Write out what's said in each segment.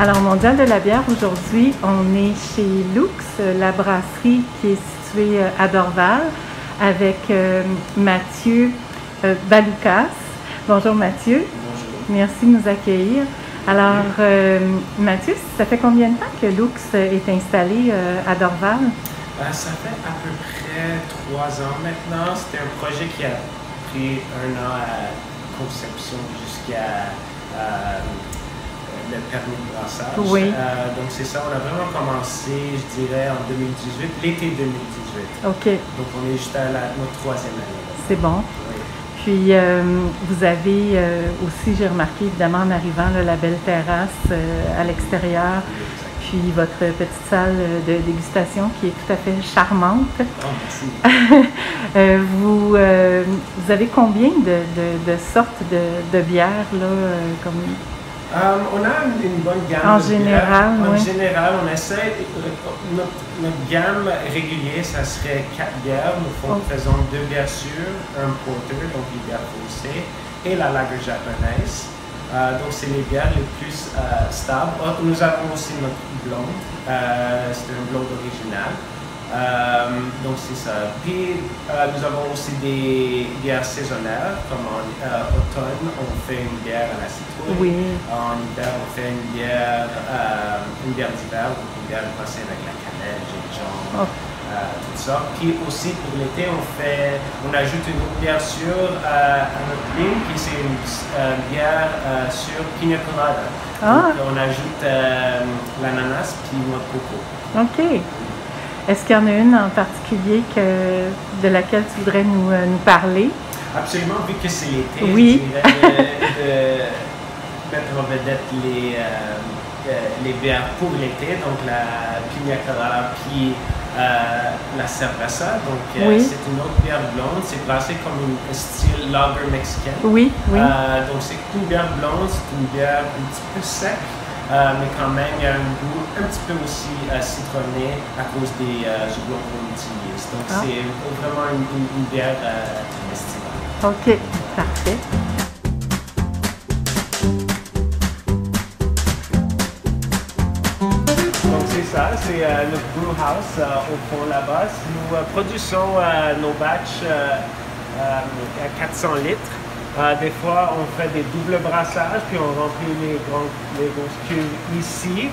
Alors, au Mondial de la bière, aujourd'hui, on est chez Louks, la brasserie qui est située à Dorval, avec Mathieu Baloukas. Bonjour Mathieu. Bonjour. Merci de nous accueillir. Alors, Mathieu, ça fait combien de temps que Louks est installé à Dorval? Ça fait à peu près 3 ans maintenant. C'était un projet qui a pris 1 an à conception jusqu'à le permis de brassage. Oui. Donc c'est ça, on a vraiment commencé, je dirais, en 2018, l'été 2018. OK. Donc on est juste à notre 3e année. C'est bon. Oui. Puis vous avez aussi, j'ai remarqué évidemment en arrivant, là, la belle terrasse à l'extérieur, puis votre petite salle de dégustation qui est tout à fait charmante. Oh, merci. Vous avez combien de sortes de bières là, comme... on a une bonne gamme en général, on essaie, notre gamme régulière, ça serait 4 bières. Nous faisons 2 bières sûres, un porter, donc les bières poussées, et la lager japonaise. Donc c'est les bières les plus stables. Nous avons aussi notre blonde, c'est un blonde original. Donc c'est ça. Puis nous avons aussi des bières saisonnières, comme en automne, on fait une bière à la citrouille. Oui. En hiver, on fait une bière d'hiver, donc une bière brassée avec la cannelle, gingembre, tout ça. Puis aussi pour l'été, on ajoute une autre bière sûre à notre ligne, qui c'est une bière sûre pina colada. Ah. Donc on ajoute l'ananas puis noix de coco. OK. Est-ce qu'il y en a une en particulier de laquelle tu voudrais nous parler? Absolument, vu que c'est l'été, oui. Je dirais de mettre en vedette les bières pour l'été, donc la pina colada puis la cerveza. Donc oui. C'est une autre bière blonde, c'est brassé comme un style lager mexicain. Oui, oui. Donc c'est une bière blonde, c'est une bière un petit peu sec. Mais quand même, il y a un goût un petit peu aussi citronné à cause des houblons qu'on utilise. Donc, c'est vraiment une bière estivale. OK, parfait. Donc, c'est ça, c'est notre brew house au fond là-bas. Nous produisons nos batchs à 400 litres. Des fois, on fait des doubles brassages, puis on remplit les grosses cuves ici.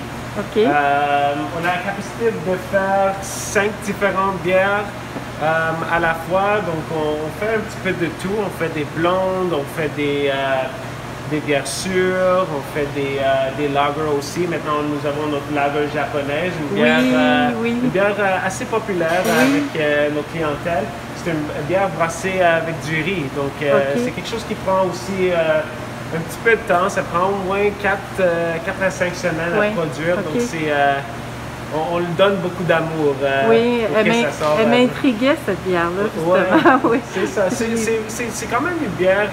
Okay. On a la capacité de faire 5 différentes bières à la fois. Donc, on fait un petit peu de tout. On fait des blondes, on fait des bières sûres, on fait des lagers aussi. Maintenant, nous avons notre lager japonaise, une bière assez populaire avec nos clientèles. C'est une bière brassée avec du riz, donc c'est quelque chose qui prend aussi un petit peu de temps, ça prend au moins 4 à 5 semaines à produire, donc c'est, on lui donne beaucoup d'amour pour que ça sorte. Elle m'intriguait cette bière-là, justement. Ouais, c'est ça, c'est quand même une bière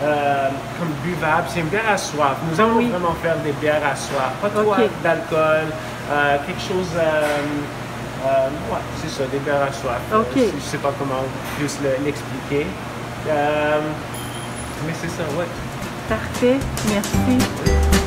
comme buvable, c'est une bière à soif. Nous allons vraiment faire des bières à soif, pas trop d'alcool, quelque chose... ouais, c'est ça, des bières à soif. Okay. Je ne sais pas comment plus l'expliquer. Mais c'est ça, ouais. Parfait, merci.